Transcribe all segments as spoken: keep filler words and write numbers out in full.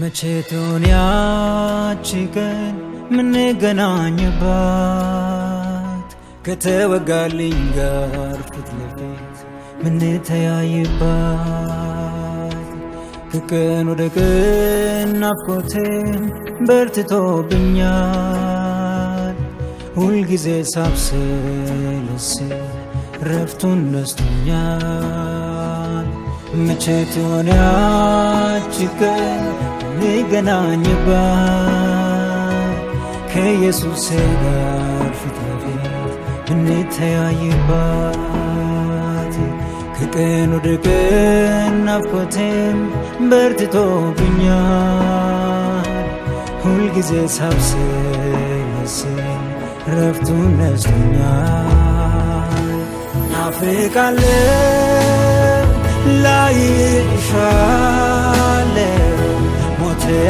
Machetonia Jesus said, "Fit me,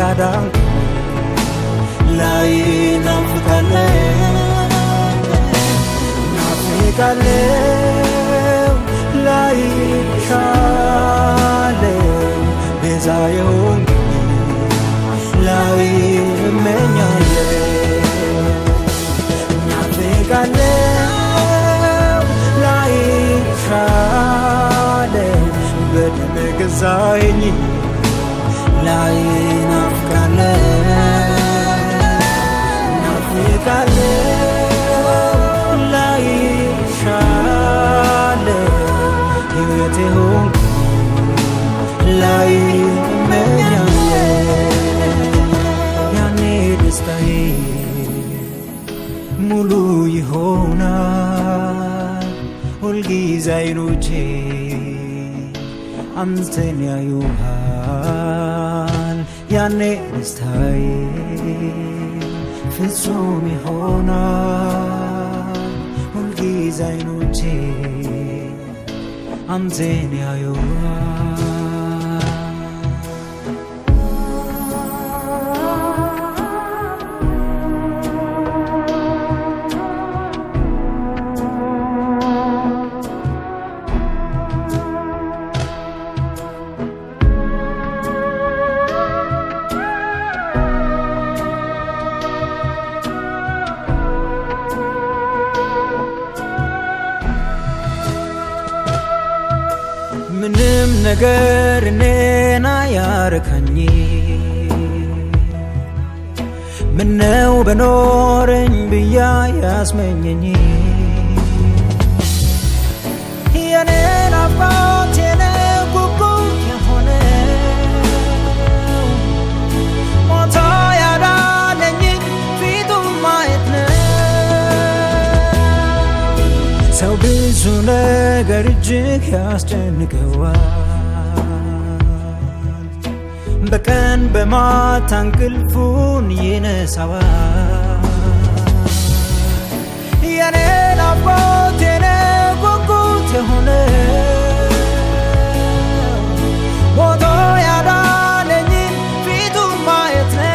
Adam, lying on the land, lying of Yane is time for so me honor. All these I know, I'm Zenia. You are. Nagar ne na yar khani, menneu benoren biyas menyeni. Yane na patene gugu yahone, mata yara nenyi vidu maitne. Sau bizune garjik yasten gawa. Bakan bema tangle phone yene sawa yane la potene goku te hone modo yara neni fidu maetre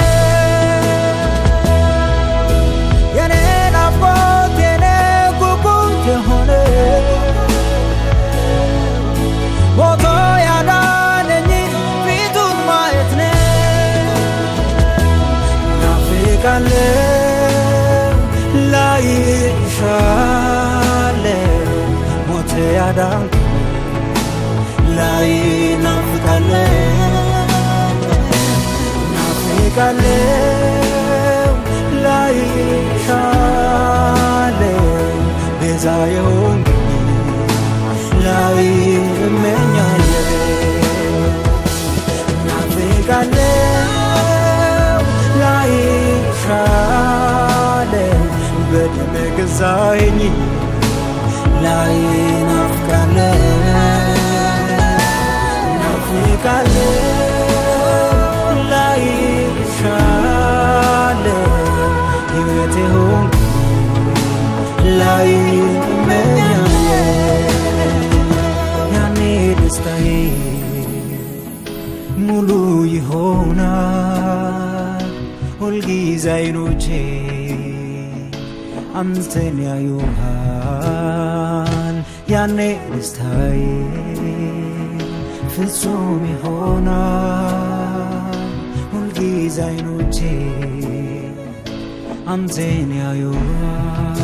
yane la potene goku te hone modo yara la ishale mote adam la inafkale nafkale la ishale bezayon la imenyale nafkale Zaini lying of Canada, I'm Zenia Yohan, Yane is time. Feel so me honor. All zainu che am zenya yo.